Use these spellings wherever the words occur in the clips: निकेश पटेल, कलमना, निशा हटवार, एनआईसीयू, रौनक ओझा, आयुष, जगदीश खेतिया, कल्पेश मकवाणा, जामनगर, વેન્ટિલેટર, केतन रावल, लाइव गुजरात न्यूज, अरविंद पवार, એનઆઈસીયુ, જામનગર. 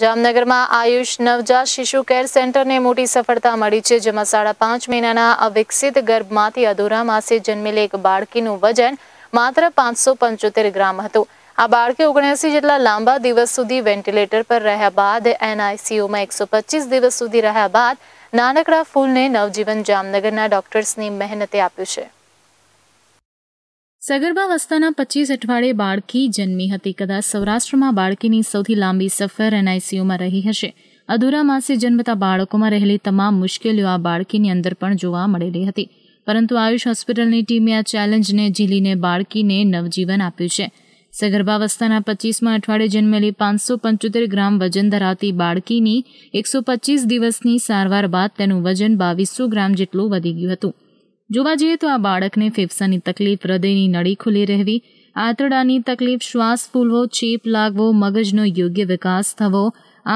जामनगर में आयुष नवजात शिशु केर सेंटर ने मोटी सफलता मिली है, जेमां 5.5 महीना अविकसित गर्भ में अधूरा मासे जन्मेल एक बाळकीनुं वजन मात्र 575 ग्राम हतुं। आ बाळकी 79 जेटला लांबा दिवस सुधी वेंटिलेटर पर रह्या बाद एनआईसीयू में 125 दिवस सुधी रह्या बाद नानकड़ा फूल ने नवजीवन जामनगरना डॉक्टर्स नी मेहनते आप्युं छे। सगर्भावस्थाना 25 अठवाडिये बाळकी जन्मी हती। कदाच सौराष्ट्રમાં બાળકીની સૌથી લાંબી સફર એનઆઈસીયુમાં રહી હશે। અધૂરા માસે જન્મતા બાળકોમાં રહેલી તમામ મુશ્કેલીઓ આ બાળકીની અંદર પણ જોવા મળેલી હતી, પરંતુ આયુષ હોસ્પિટલની ટીમે આ ચેલેન્જને ઝીલીને બાળકીને નવજીવન આપ્યું છે। સગર્ભાવસ્થાના 25માં અઠવાડિયે જન્મેલી 575 ગ્રામ વજન ધરાવતી બાળકીની 125 દિવસની સારવાર બાદ તેનું વજન 2200 ગ્રામ જેટલું વધી ગયું હતું। જોવા જઈએ તો આ બાળકને ફેફસાની તકલીફ, હૃદયની નળી ખુલી રહેવી, આંતરડાની તકલીફ, શ્વાસ ફૂલવો, ચેપ લાગવો, મગજનો યોગ્ય વિકાસ થવો,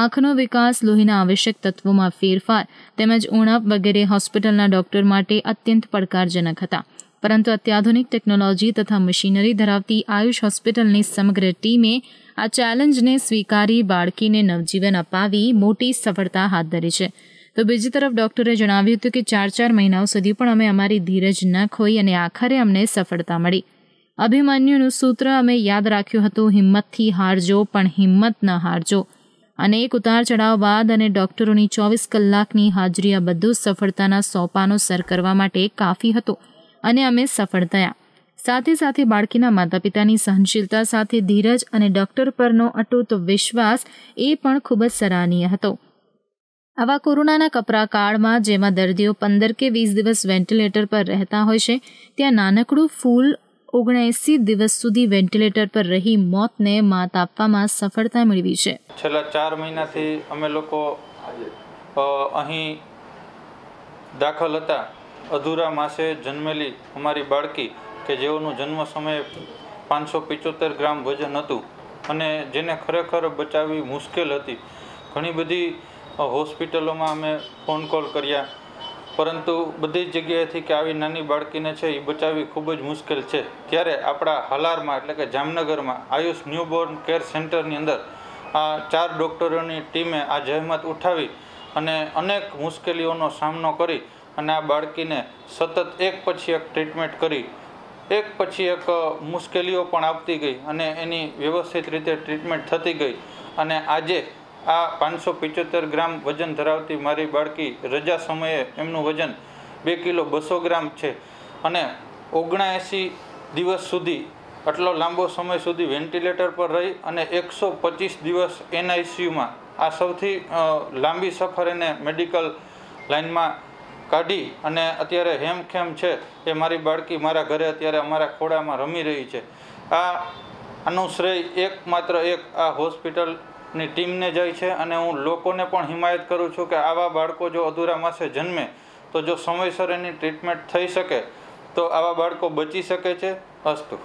આંખનો વિકાસ, લોહીના આવશ્યક તત્વોમાં ફેરફાર તેમજ ઉણપ વગેરે હોસ્પિટલના ડોક્ટર માટે અત્યંત પડકારજનક હતા, परंतु अत्याधुनिक टेक्नोलॉजी तथा मशीनरी धरावती आयुष हॉस्पिटल ने समग्र टीम में आ चैलेंज ने स्वीकारी बाळकी ने नवजीवन अपावी मोटी सफलता हाथ धरी है। तो बीजी तरफ डॉक्टरे जणाव्युं हतुं कि 4-4 महीनाओं सुधी पण अमे अमारी धीरज न खोई अने आखरे अमने सफलता मळी। अभिमन्युनुं सूत्र अमे याद राख्युं हतुं, हिम्मतथी हारजो पण हिम्मत न हारजो। अनेक उतार चढ़ाव बाद अने डॉक्टरोनी 24 कलाकनी हाजरी आ बधुं सफलताना सोपानो सर करवा माटे काफी हतुं અને અમે સફળ થયા। સાથે સાથે બાળકીના માતા પિતાની સહનશીલતા સાથે ધીરજ અને ડોક્ટર પરનો અટૂટ વિશ્વાસ એ પણ ખૂબ જ સરાહનીય હતો। આવા કોરોનાના કપરા કાળમાં જેમાં દર્દીઓ 15 કે 20 દિવસ વેન્ટિલેટર પર રહેતા હોય છે, ત્યાં નાનકડું ફૂલ 79 દિવસ સુધી વેન્ટિલેટર પર રહી મોતને માત આપવામાં સફળતા મેળવી છે। છેલ્લા 4 મહિનાથી અમે લોકો અહીં દાખલ હતા। अधूरा मासे जन्मेली अमारी बाळकी के जेओनु जन्म समय 575 ग्राम वजन हतुं अने जेने खरेखर बचावी मुश्किल हती। घणी बधी होस्पिटलोमां अमे फोन कॉल कर्या, परंतु बधी जग्याएथी के आवी नानी बाळकीने छे ए बचावी खूब ज मुश्किल छे। त्यारे आपणा हालारमां एटले के जामनगरमां आयुष न्यूबोर्न केर सेंटरनी अंदर आ 4 डॉक्टरोनी टीमे आ जहेमत उठावी अने अनेक मुश्केलीओनो सामनो करी અને આ બાળકીને સતત એક પછી એક ટ્રીટમેન્ટ કરી એક પછી એક મુશ્કેલીઓ પણ આવતી ગઈ અને એની વ્યવસ્થિત રીતે ટ્રીટમેન્ટ થતી ગઈ અને આજે આ 575 ગ્રામ વજન ધરાવતી મારી બાળકી રજા સમયે એમનું વજન 2 કિલો 200 ગ્રામ છે અને 79 દિવસ સુધી આટલો લાંબો સમય સુધી વેન્ટિલેટર પર રહી અને 125 દિવસ એનઆઈસીયુમાં આ સૌથી લાંબી સફર એને મેડિકલ લાઇનમાં काढ़ी अने अत्यारे हेमखेम छे। ए मारी बाळकी मारा घरे अत्यारे अमारा खोड़ामां रमी रही छे। आ आनो श्रेय एकमात्र एक आ होस्पिटलनी टीमने जाय छे अने हूँ लोकोने पण हिमायत करूँ छूँ कि आवा बाळको जो अधूरा मासे जन्मे तो जो समयसर एनी ट्रीटमेंट थई शके तो आवा बाळको बची शके छे। अस्तु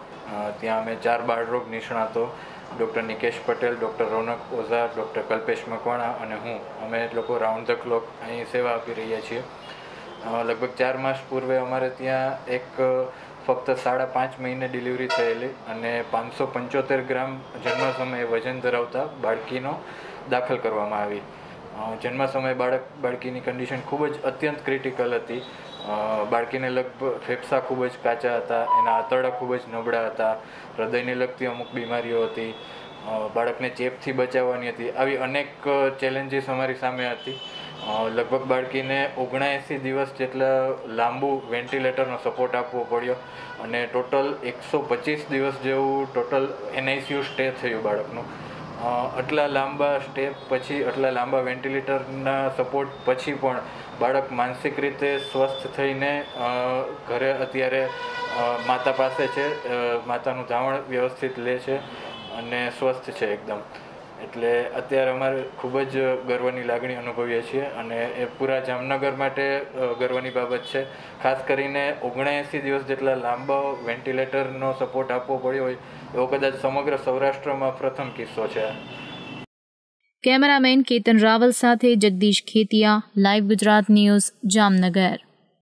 त्यां अमे 4 बाळरोग निष्णातो doctor निकेश पटेल, doctor रौनक ओझा, doctor कल्पेश मकवाणा अने हूँ अमे लोको राउंड द क्लॉक अहीं सेवा आपी रह्या छीए। लगभग 4 मास पूर्वे अमारे त्या एक फक्त 5.5 महीने डिलिवरी थयेली अने 575 ग्राम जन्म समय वजन धरावता बाळकीनो दाखल करवामां आवी। जन्म समय बाळकीनी कंडीशन खूब ज अत्यंत क्रिटिकल हती। बाळकीने लगभग फेफसा खूब ज काचा हता, एना आंतरडा खूब ज नबळा हता, हृदयने लगती अमुक बीमारीओ हती, बाळकने चेपथी बचाववानी हती। आवी अनेक चेलेंजीस अमारी सामे हती। लगभग बाळकीने 79 दिवस જેટલા લાંબુ વેન્ટિલેટરનો સપોર્ટ આપવો પડ્યો અને ટોટલ 125 દિવસ જેવું ટોટલ એનઆઈસીયુ સ્ટે થયું બાળકનું। આટલા લાંબા સ્ટે પછી, આટલા લાંબા વેન્ટિલેટરના સપોર્ટ પછી પણ બાળક માનસિક રીતે સ્વસ્થ થઈને ઘરે અત્યારે માતા પાસે છે, માતાનું ધાવણ વ્યવસ્થિત લે છે અને સ્વસ્થ છે એકદમ। એટલે અત્યારે અમારે ખૂબ જ ગર્વની લાગણી અનુભવીએ છીએ અને એ પૂરા જામનગર માટે ગર્વની બાબત છે। ખાસ કરીને 79 દિવસ જેટલા લાંબા વેન્ટિલેટરનો સપોર્ટ આપવો પડ્યો હોય એવો કદાચ સમગ્ર સૌરાષ્ટ્રમાં પ્રથમ કિસ્સો છે। કેમેરામેન કેતન રાવલ સાથે જગદીશ ખેતિયા, લાઈવ ગુજરાત ન્યૂઝ, જામનગર।